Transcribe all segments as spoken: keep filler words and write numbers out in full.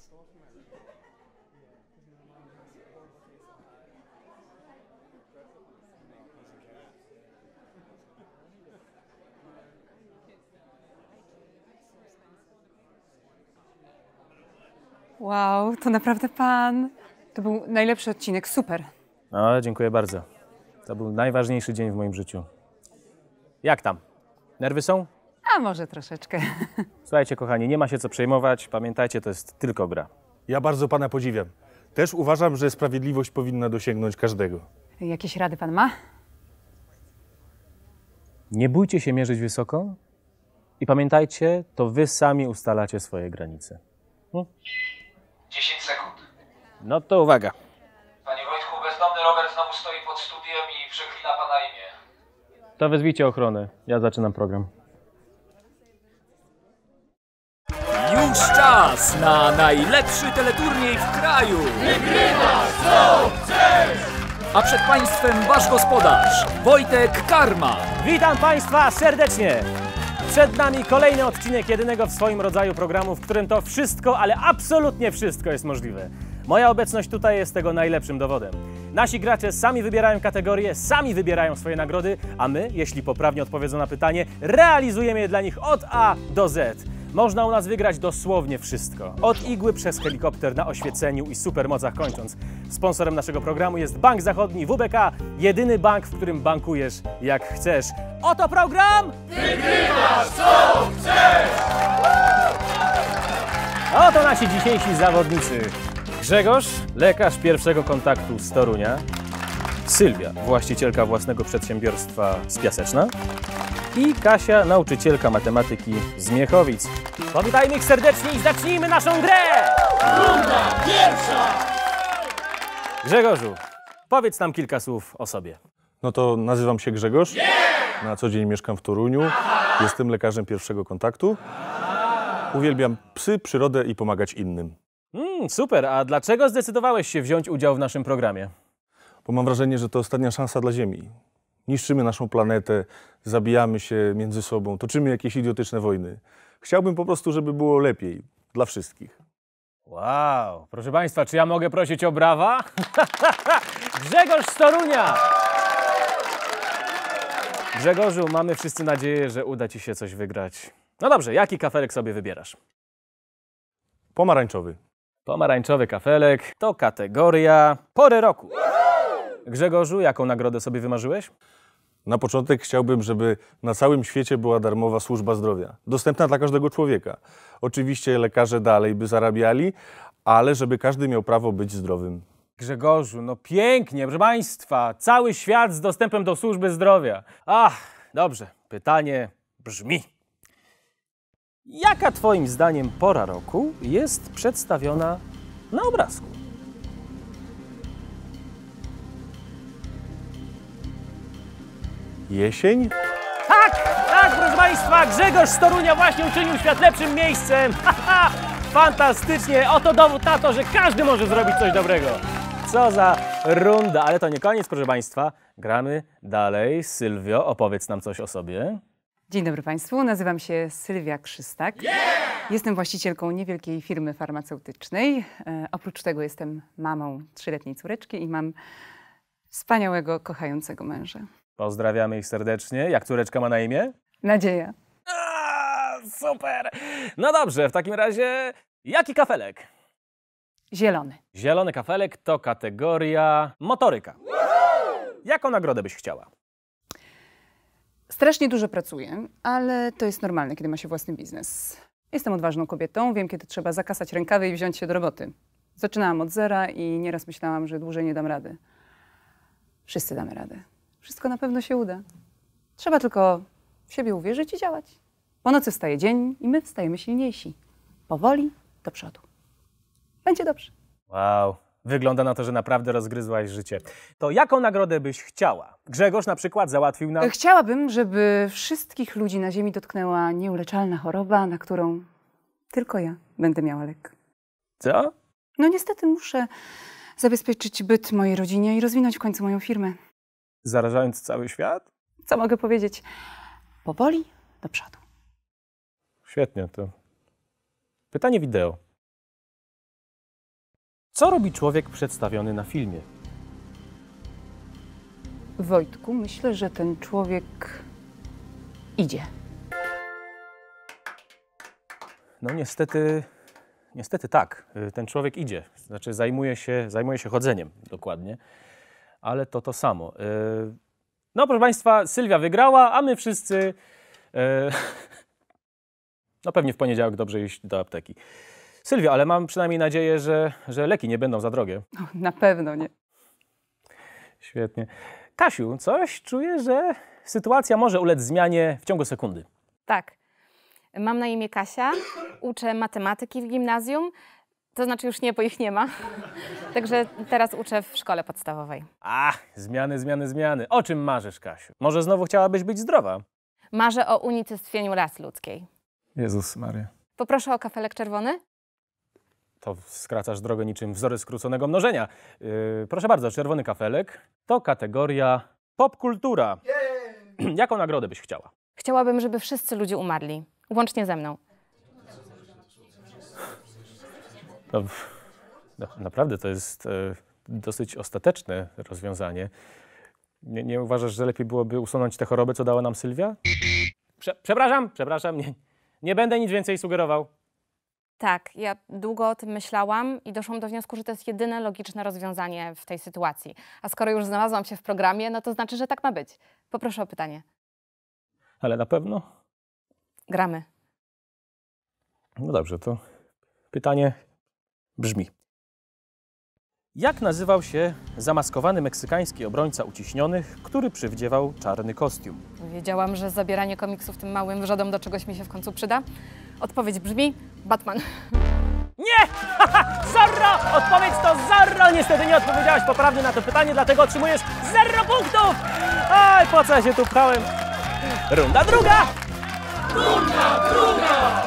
store from Amazon. Yeah, because my mum has a whole lot of Wow, to naprawdę pan. To był najlepszy odcinek, super. No, dziękuję bardzo. To był najważniejszy dzień w moim życiu. Jak tam? Nerwy są? A może troszeczkę. Słuchajcie, kochani, nie ma się co przejmować. Pamiętajcie, to jest tylko gra. Ja bardzo pana podziwiam. Też uważam, że sprawiedliwość powinna dosięgnąć każdego. Jakieś rady pan ma? Nie bójcie się mierzyć wysoko i pamiętajcie, to wy sami ustalacie swoje granice. No. dziesięć sekund. No to uwaga. Panie Wojtku, bezdomny Robert znowu stoi pod studiem i przeklina pana imię. To wezwijcie ochronę. Ja zaczynam program. Już czas na najlepszy teleturniej w kraju. Wygrywasz co chcesz! A przed państwem wasz gospodarz, Wojtek Karma. Witam państwa serdecznie. Przed nami kolejny odcinek jedynego w swoim rodzaju programu, w którym to wszystko, ale absolutnie wszystko jest możliwe. Moja obecność tutaj jest tego najlepszym dowodem. Nasi gracze sami wybierają kategorie, sami wybierają swoje nagrody, a my, jeśli poprawnie odpowiedzą na pytanie, realizujemy je dla nich od A do Z. Można u nas wygrać dosłownie wszystko. Od igły przez helikopter na oświeceniu i supermocach kończąc. Sponsorem naszego programu jest Bank Zachodni W B K, jedyny bank, w którym bankujesz jak chcesz. Oto program... Wygrywasz co chcesz! Oto nasi dzisiejsi zawodnicy. Grzegorz, lekarz pierwszego kontaktu z Torunia. Sylwia, właścicielka własnego przedsiębiorstwa z Piaseczna. I Kasia, nauczycielka matematyki z Miechowic. Powitajmy ich serdecznie i zacznijmy naszą grę! Runda pierwsza! Grzegorzu, powiedz nam kilka słów o sobie. No to nazywam się Grzegorz. Yeah! Na co dzień mieszkam w Toruniu. Aha! Jestem lekarzem pierwszego kontaktu. Aha! Uwielbiam psy, przyrodę i pomagać innym. Mm, super, a dlaczego zdecydowałeś się wziąć udział w naszym programie? Bo mam wrażenie, że to ostatnia szansa dla Ziemi. Niszczymy naszą planetę, zabijamy się między sobą, toczymy jakieś idiotyczne wojny. Chciałbym po prostu, żeby było lepiej dla wszystkich. Wow, proszę państwa, czy ja mogę prosić o brawa? Grzegorz z Torunia! Grzegorzu, mamy wszyscy nadzieję, że uda ci się coś wygrać. No dobrze, jaki kafelek sobie wybierasz? Pomarańczowy. Pomarańczowy kafelek to kategoria pory roku. Grzegorzu, jaką nagrodę sobie wymarzyłeś? Na początek chciałbym, żeby na całym świecie była darmowa służba zdrowia. Dostępna dla każdego człowieka. Oczywiście lekarze dalej by zarabiali, ale żeby każdy miał prawo być zdrowym. Grzegorzu, no pięknie, proszę państwa. Cały świat z dostępem do służby zdrowia. Ach, dobrze. Pytanie brzmi. Jaka twoim zdaniem pora roku jest przedstawiona na obrazku? Jesień? Tak, tak, proszę państwa, Grzegorz z Torunia właśnie uczynił świat lepszym miejscem. Fantastycznie, oto dowód na to, że każdy może zrobić coś dobrego. Co za runda, ale to nie koniec, proszę państwa. Gramy dalej. Sylwio, opowiedz nam coś o sobie. Dzień dobry państwu, nazywam się Sylwia Krzysztak. Yeah! Jestem właścicielką niewielkiej firmy farmaceutycznej. E, oprócz tego jestem mamą trzyletniej córeczki i mam wspaniałego, kochającego męża. Pozdrawiamy ich serdecznie. Jak córeczka ma na imię? Nadzieja. A, super! No dobrze, w takim razie jaki kafelek? Zielony. Zielony kafelek to kategoria motoryka. Woohoo! Jaką nagrodę byś chciała? Strasznie dużo pracuję, ale to jest normalne, kiedy ma się własny biznes. Jestem odważną kobietą, wiem, kiedy trzeba zakasać rękawy i wziąć się do roboty. Zaczynałam od zera i nieraz myślałam, że dłużej nie dam rady. Wszyscy damy radę. Wszystko na pewno się uda. Trzeba tylko w siebie uwierzyć i działać. Po nocy wstaje dzień i my wstajemy silniejsi. Powoli do przodu. Będzie dobrze. Wow. Wygląda na to, że naprawdę rozgryzłaś życie. To jaką nagrodę byś chciała? Grzegorz na przykład załatwił nam... Chciałabym, żeby wszystkich ludzi na ziemi dotknęła nieuleczalna choroba, na którą tylko ja będę miała lek. Co? No niestety muszę zabezpieczyć byt mojej rodzinie i rozwinąć w końcu moją firmę. Zarażając cały świat? Co mogę powiedzieć? Powoli do przodu. Świetnie, to pytanie wideo. Co robi człowiek przedstawiony na filmie? Wojtku, myślę, że ten człowiek idzie. No niestety, niestety tak, ten człowiek idzie, znaczy zajmuje się, zajmuje się chodzeniem dokładnie, ale to to samo. No proszę Państwa, Sylwia wygrała, a my wszyscy, no pewnie w poniedziałek dobrze iść do apteki. Sylwia, ale mam przynajmniej nadzieję, że, że leki nie będą za drogie. Na pewno nie. Świetnie. Kasiu, coś czuję, że sytuacja może ulec zmianie w ciągu sekundy. Tak. Mam na imię Kasia, uczę matematyki w gimnazjum, to znaczy już nie, bo ich nie ma. Także teraz uczę w szkole podstawowej. Ach, zmiany, zmiany, zmiany. O czym marzysz, Kasiu? Może znowu chciałabyś być zdrowa? Marzę o unicestwieniu ras ludzkiej. Jezus Maria. Poproszę o kafelek czerwony. To skracasz drogę niczym wzory skróconego mnożenia. Yy, proszę bardzo, czerwony kafelek to kategoria popkultura. Yeah. Jaką nagrodę byś chciała? Chciałabym, żeby wszyscy ludzie umarli, łącznie ze mną. No, no, naprawdę to jest e, dosyć ostateczne rozwiązanie. Nie, nie uważasz, że lepiej byłoby usunąć tę chorobę, co dała nam Sylwia? Prze przepraszam, przepraszam, nie, nie będę nic więcej sugerował. Tak, ja długo o tym myślałam i doszłam do wniosku, że to jest jedyne logiczne rozwiązanie w tej sytuacji. A skoro już znalazłam się w programie, no to znaczy, że tak ma być. Poproszę o pytanie. Ale na pewno? Gramy. No dobrze, to pytanie brzmi. Jak nazywał się zamaskowany meksykański obrońca uciśnionych, który przywdziewał czarny kostium? Wiedziałam, że zabieranie komiksów tym małym wrzodom do czegoś mi się w końcu przyda. Odpowiedź brzmi Batman. Nie! Zorro! Odpowiedź to Zorro! Niestety nie odpowiedziałaś poprawnie na to pytanie, dlatego otrzymujesz zero punktów! Oj, po co ja się tu pchałem? Runda druga! Runda druga!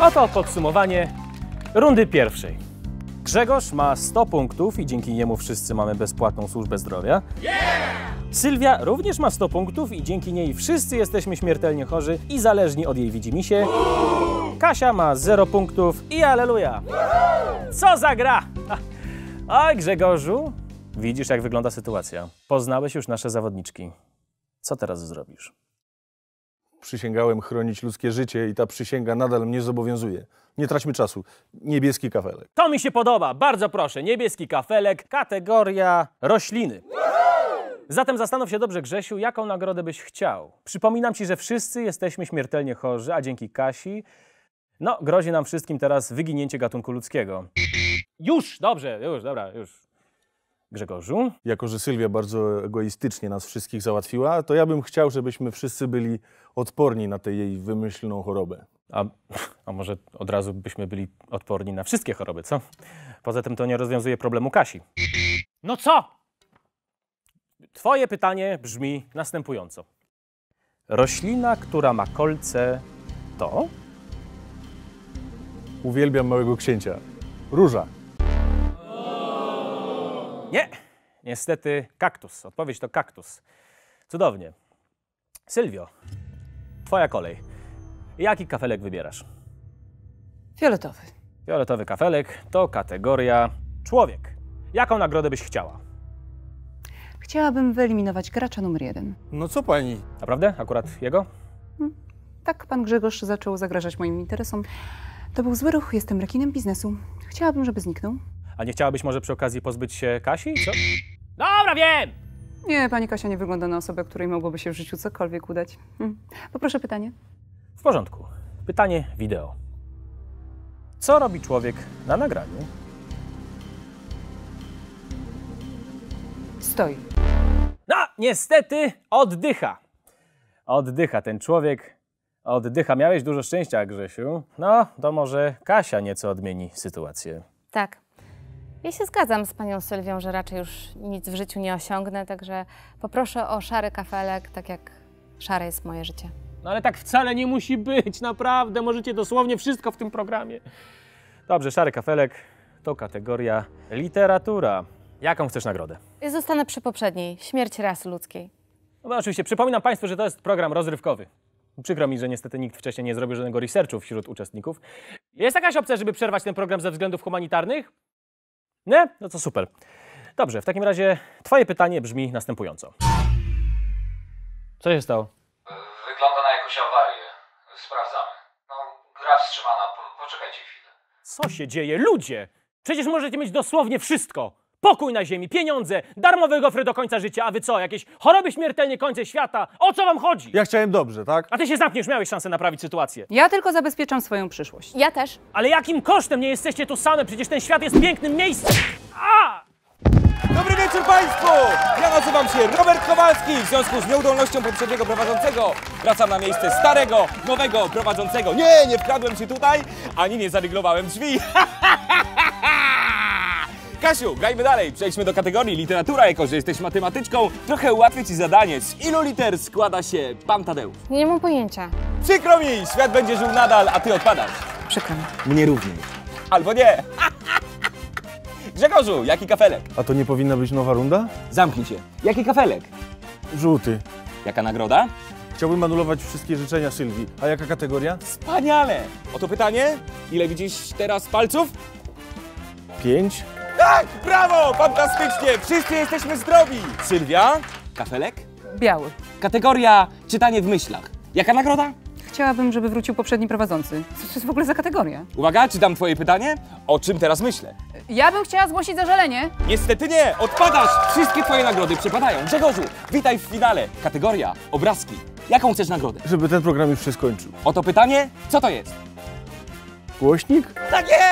Oto podsumowanie rundy pierwszej. Grzegorz ma sto punktów i dzięki niemu wszyscy mamy bezpłatną służbę zdrowia. Yeah! Sylwia również ma sto punktów i dzięki niej wszyscy jesteśmy śmiertelnie chorzy i zależni od jej widzimisię. Kasia ma zero punktów i aleluja! Co za gra! Oj, Grzegorzu, widzisz jak wygląda sytuacja. Poznałeś już nasze zawodniczki. Co teraz zrobisz? Przysięgałem chronić ludzkie życie i ta przysięga nadal mnie zobowiązuje. Nie traćmy czasu. Niebieski kafelek. To mi się podoba. Bardzo proszę. Niebieski kafelek. Kategoria rośliny. Zatem zastanów się dobrze, Grzesiu, jaką nagrodę byś chciał. Przypominam ci, że wszyscy jesteśmy śmiertelnie chorzy, a dzięki Kasi, no, grozi nam wszystkim teraz wyginięcie gatunku ludzkiego. Już! Dobrze, już, dobra, już. Grzegorzu? Jako że Sylwia bardzo egoistycznie nas wszystkich załatwiła, to ja bym chciał, żebyśmy wszyscy byli odporni na tę jej wymyślną chorobę. A, a może od razu byśmy byli odporni na wszystkie choroby, co? Poza tym to nie rozwiązuje problemu Kasi. No co? Twoje pytanie brzmi następująco. Roślina, która ma kolce, to? Uwielbiam Małego Księcia. Róża. Nie, niestety kaktus. Odpowiedź to kaktus. Cudownie. Sylwio, twoja kolej. Jaki kafelek wybierasz? Fioletowy. Fioletowy kafelek to kategoria człowiek. Jaką nagrodę byś chciała? Chciałabym wyeliminować gracza numer jeden. No co pani? Naprawdę? Akurat jego? Hmm. Tak, pan Grzegorz zaczął zagrażać moim interesom. To był zły ruch, jestem rekinem biznesu. Chciałabym, żeby zniknął. A nie chciałabyś może przy okazji pozbyć się Kasi? Co? Dobra, wiem! Nie, pani Kasia nie wygląda na osobę, której mogłoby się w życiu cokolwiek udać. Hmm. Poproszę pytanie. W porządku. Pytanie wideo. Co robi człowiek na nagraniu? Stoi. No, niestety oddycha. Oddycha ten człowiek. Oddycha. Miałeś dużo szczęścia, Grzesiu. No, to może Kasia nieco odmieni sytuację. Tak. Ja się zgadzam z panią Sylwią, że raczej już nic w życiu nie osiągnę, także poproszę o szary kafelek, tak jak szare jest moje życie. No ale tak wcale nie musi być, naprawdę. Możecie dosłownie wszystko w tym programie. Dobrze, szary kafelek to kategoria literatura. Jaką chcesz nagrodę? Zostanę przy poprzedniej. Śmierć ras ludzkiej. No oczywiście, przypominam Państwu, że to jest program rozrywkowy. Przykro mi, że niestety nikt wcześniej nie zrobił żadnego researchu wśród uczestników. Jest jakaś opcja, żeby przerwać ten program ze względów humanitarnych? Nie? No to super. Dobrze, w takim razie twoje pytanie brzmi następująco. Co się stało? Wygląda na jakąś awarię. Sprawdzamy. No, gra wstrzymana. Po, poczekajcie chwilę. Co się dzieje? Ludzie! Przecież możecie mieć dosłownie wszystko. Pokój na ziemi, pieniądze, darmowe gofry do końca życia, a wy co? Jakieś choroby śmiertelne, końce świata? O co wam chodzi? Ja chciałem dobrze, tak? A ty się zamkniesz, miałeś szansę naprawić sytuację. Ja tylko zabezpieczam swoją przyszłość. Ja też. Ale jakim kosztem? Nie jesteście tu same, przecież ten świat jest pięknym miejscem. A! Dobry wieczór Państwu! Ja nazywam się Robert Kowalski. W związku z nieudolnością poprzedniego prowadzącego wracam na miejsce starego, nowego prowadzącego. Nie, nie wkradłem się tutaj, ani nie zaryglowałem drzwi. Kasiu, grajmy dalej. Przejdźmy do kategorii literatura, jako że jesteś matematyczką. Trochę ułatwię ci zadanie. Z ilu liter składa się Pan Tadeusz? Nie mam pojęcia. Przykro mi, świat będzie żył nadal, a ty odpadasz. Przykro mi. Mnie również. Albo nie. Grzegorzu, jaki kafelek? A to nie powinna być nowa runda? Zamknij się. Jaki kafelek? Żółty. Jaka nagroda? Chciałbym anulować wszystkie życzenia Sylwii. A jaka kategoria? Wspaniale! Oto pytanie. Ile widzisz teraz palców? Pięć. Tak! Brawo! Fantastycznie! Wszyscy jesteśmy zdrowi! Sylwia? Kafelek? Biały. Kategoria czytanie w myślach. Jaka nagroda? Chciałabym, żeby wrócił poprzedni prowadzący. Co to jest w ogóle za kategoria? Uwaga, czytam twoje pytanie. O czym teraz myślę? Ja bym chciała zgłosić zażalenie. Niestety nie! Odpadasz! Wszystkie twoje nagrody przepadają. Grzegorzu, witaj w finale. Kategoria obrazki. Jaką chcesz nagrodę? Żeby ten program już się skończył. Oto pytanie. Co to jest? Głośnik? Tak jest!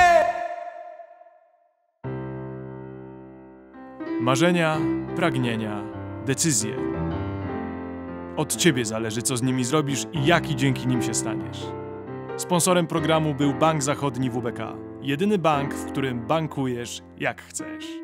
Marzenia, pragnienia, decyzje. Od ciebie zależy, co z nimi zrobisz i jaki dzięki nim się staniesz. Sponsorem programu był Bank Zachodni W B K. Jedyny bank, w którym bankujesz jak chcesz.